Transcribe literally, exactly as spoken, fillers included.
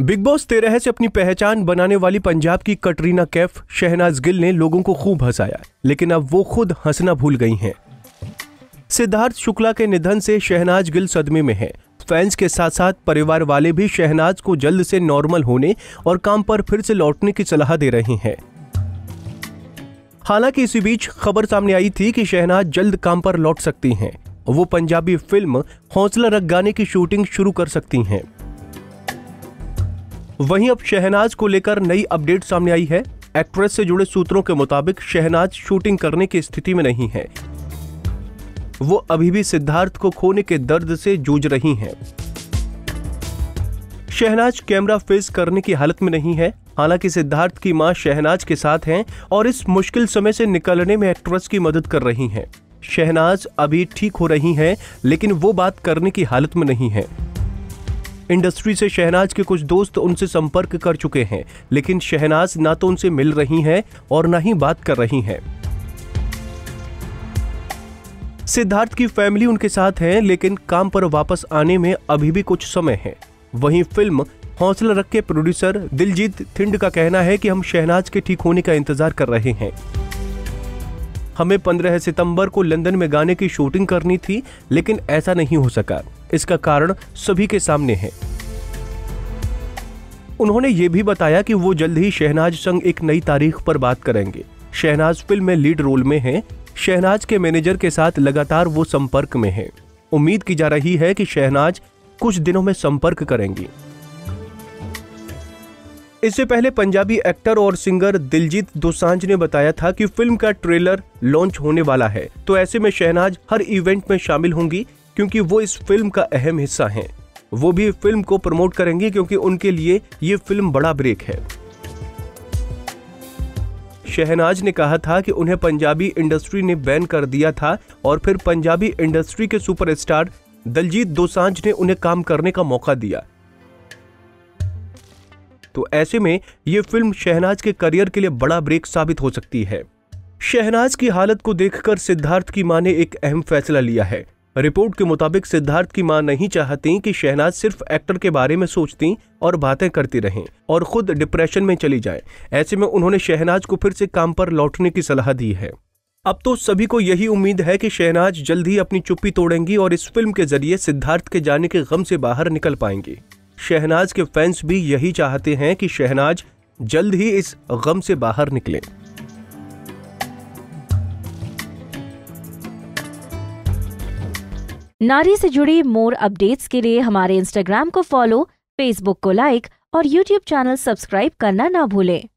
Big boss तेरह से अपनी पहचान बनाने वाली पंजाब की कटरीना कैफ शहनाज गिल ने लोगों को खूब हंसाया, लेकिन अब वो खुद हंसना भूल गई हैं। सिद्धार्थ शुक्ला के निधन से शहनाज गिल सदमे में हैं। फैंस के साथ साथ परिवार वाले भी शहनाज को जल्द से नॉर्मल होने और काम पर फिर से लौटने की सलाह दे रहे हैं। हालांकि इसी बीच खबर सामने आई थी कि शहनाज जल्द काम पर लौट सकती हैं। वो पंजाबी फिल्म हौसला रख गाने की शूटिंग शुरू कर सकती हैं। वहीं अब शहनाज को लेकर नई अपडेट सामने आई है। एक्ट्रेस से जुड़े सूत्रों के मुताबिक शहनाज शूटिंग करने की स्थिति में नहीं है। वो अभी भी सिद्धार्थ को खोने के दर्द से जूझ रही हैं। शहनाज कैमरा फेस करने की हालत में नहीं है। हालांकि सिद्धार्थ की मां शहनाज के साथ हैं और इस मुश्किल समय से निकलने में एक्ट्रेस की मदद कर रही हैं। शहनाज अभी ठीक हो रही हैं, लेकिन वो बात करने की हालत में नहीं है। इंडस्ट्री से शहनाज के कुछ दोस्त उनसे संपर्क कर चुके हैं, लेकिन शहनाज ना तो उनसे मिल रही हैं और ना ही बात कर रही हैं। सिद्धार्थ की फैमिली उनके साथ है, लेकिन काम पर वापस आने में अभी भी कुछ समय है। वहीं फिल्म हौसला रख के प्रोड्यूसर दिलजीत थिंड का कहना है कि हम शहनाज के ठीक होने का इंतजार कर रहे हैं। हमें पंद्रह सितंबर को लंदन में गाने की शूटिंग करनी थी, लेकिन ऐसा नहीं हो सका। इसका कारण सभी के सामने है। उन्होंने ये भी बताया कि वो जल्द ही शहनाज संग एक नई तारीख पर बात करेंगे। शहनाज फिल्म में लीड रोल में है। शहनाज के मैनेजर के साथ लगातार वो संपर्क में है। उम्मीद की जा रही है कि शहनाज कुछ दिनों में संपर्क करेंगी। इससे पहले पंजाबी एक्टर और सिंगर दिलजीत दोसांझ ने बताया था कि फिल्म का ट्रेलर लॉन्च होने वाला है, तो ऐसे में शहनाज हर इवेंट में शामिल होंगी, क्योंकि वो इस फिल्म का अहम हिस्सा हैं। वो भी फिल्म को प्रमोट करेंगी, क्योंकि उनके लिए ये फिल्म बड़ा ब्रेक है। शहनाज ने कहा था कि उन्हें पंजाबी इंडस्ट्री ने बैन कर दिया था और फिर पंजाबी इंडस्ट्री के सुपरस्टार दिलजीत दोसांझ ने उन्हें काम करने का मौका दिया, तो ऐसे में यह फिल्म शहनाज के करियर के लिए बड़ा ब्रेक साबित हो सकती है। शहनाज की हालत को देखकर सिद्धार्थ की मां ने एक अहम फैसला लिया है। रिपोर्ट के मुताबिक सिद्धार्थ की मां नहीं चाहती कि शहनाज सिर्फ एक्टर के बारे में सोचती और बातें करती रहें और खुद डिप्रेशन में चली जाएं। ऐसे में उन्होंने शहनाज को फिर से काम पर लौटने की सलाह दी है। अब तो सभी को यही उम्मीद है कि शहनाज जल्द ही अपनी चुप्पी तोड़ेंगी और इस फिल्म के जरिए सिद्धार्थ के जाने के गम से बाहर निकल पाएंगी। शहनाज के फैंस भी यही चाहते हैं कि शहनाज जल्द ही इस गम से बाहर निकले। नारी से जुड़ी मोर अपडेट्स के लिए हमारे इंस्टाग्राम को फॉलो, फेसबुक को लाइक और यूट्यूब चैनल सब्सक्राइब करना ना भूलें।